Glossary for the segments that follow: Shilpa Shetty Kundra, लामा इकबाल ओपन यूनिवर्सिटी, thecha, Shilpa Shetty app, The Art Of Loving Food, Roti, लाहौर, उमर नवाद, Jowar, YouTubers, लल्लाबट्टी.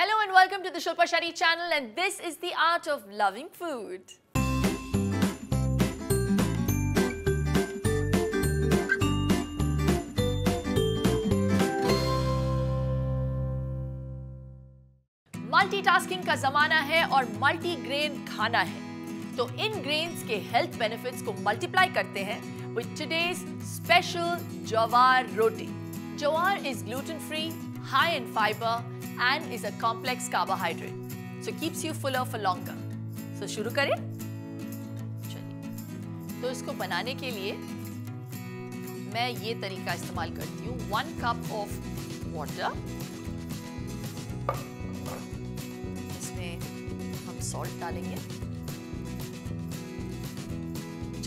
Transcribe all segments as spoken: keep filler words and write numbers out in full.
Hello and welcome to the Shilpa Shetty channel, and this is The Art of Loving Food. Multitasking का जमाना है और multigrain खाना है, तो इन ग्रेन्स के हेल्थ बेनिफिट्स को मल्टीप्लाई करते हैं विद टुडेज स्पेशल जवार रोटी. Jowar is gluten-free, high in fiber, and is a complex carbohydrate, so keeps you fuller for longer. So शुरू करें. चलिए, तो इसको बनाने के लिए मैं ये तरीका इस्तेमाल करती हूँ. One cup of water. इसमें हम salt डालेंगे.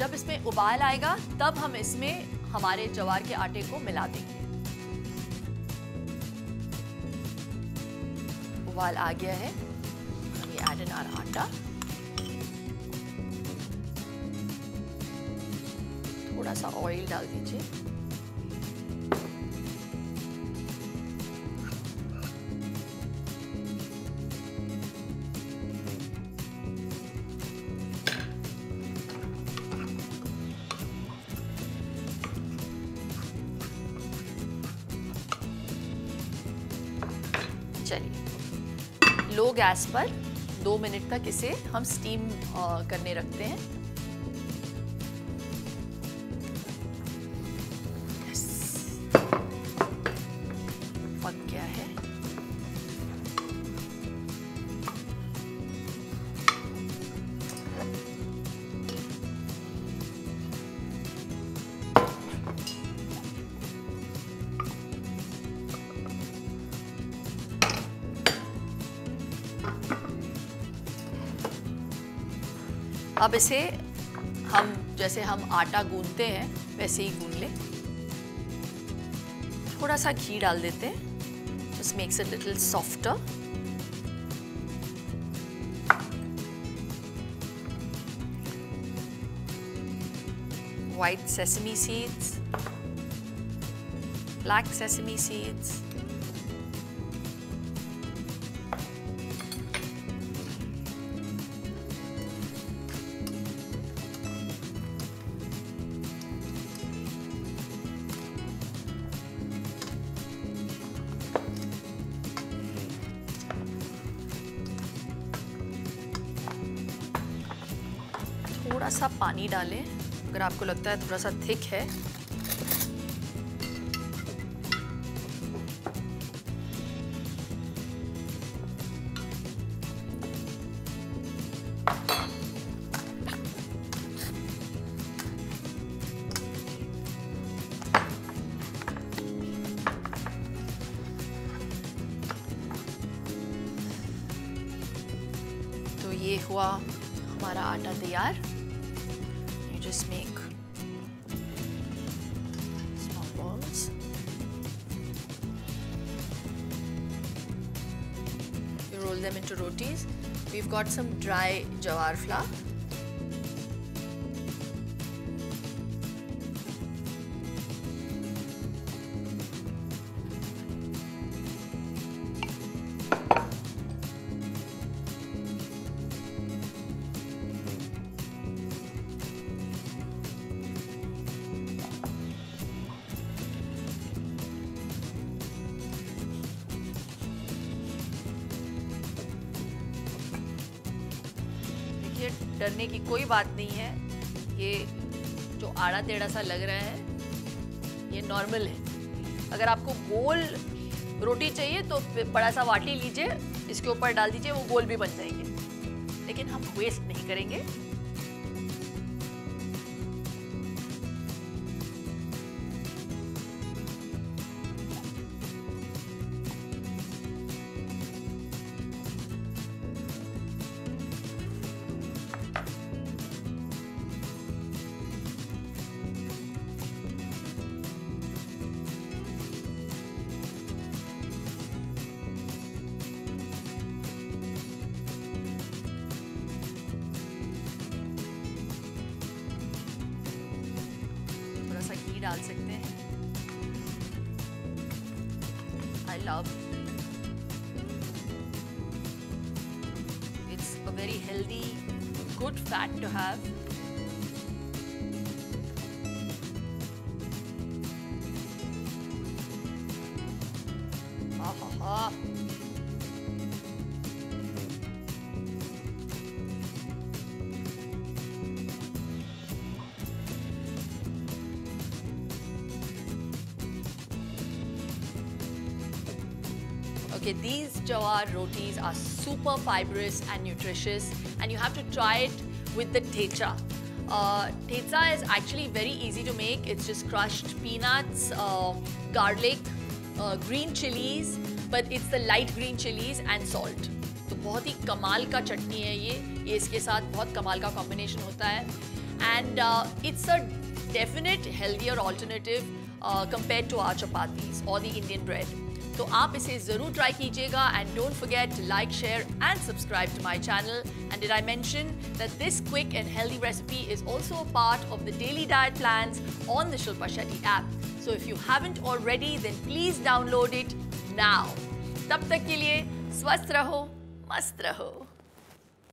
जब इसमें उबाल आएगा, तब हम इसमें हमारे जवार के आटे को मिला देंगे. उबाल आ गया है. हम ये ऐड इन आवर आटा, थोड़ा सा ऑयल डाल दीजिए. चलिए, लो गैस पर दो मिनट तक इसे हम स्टीम करने रखते हैं. yes. पक गया है. अब इसे हम जैसे हम आटा गूंथते हैं वैसे ही गूंथ लें. थोड़ा सा घी डाल देते हैं, just makes it little softer. White sesame seeds, black sesame seeds, थोड़ा सा पानी डालें अगर आपको लगता है थोड़ा सा थिक है. तो ये हुआ हमारा आटा तैयार. Just make small balls. You roll them into rotis. We've got some dry jowar flour. डरने की कोई बात नहीं है. ये जो आड़ा टेढ़ा सा लग रहा है ये नॉर्मल है. अगर आपको गोल रोटी चाहिए तो बड़ा सा वाटी लीजिए, इसके ऊपर डाल दीजिए, वो गोल भी बन जाएंगे. लेकिन हम वेस्ट नहीं करेंगे. डाल सकते हैं. I love healthy, good fat to have. Ha ha ha. Okay, these jowar rotis are super fibrous and nutritious, and you have to try it with the thecha. Uh, thecha is actually very easy to make. It's just crushed peanuts, uh, garlic, uh, green chilies, but it's the light green chilies and salt. तो बहुत ही कमाल का चटनी है ये, ये इसके साथ बहुत कमाल का combination होता है, and uh, it's a definite healthier alternative uh, compared to our chapatis or the Indian bread. तो आप इसे जरूर ट्राई कीजिएगा and don't forget to like, share and subscribe to my channel. And did I mention that this quick and healthy recipe is also a part of the daily diet plans on the Shilpa Shetty app. So if you haven't already, then please download it now. तब तक के लिए स्वस्थ रहो, मस्त रहो.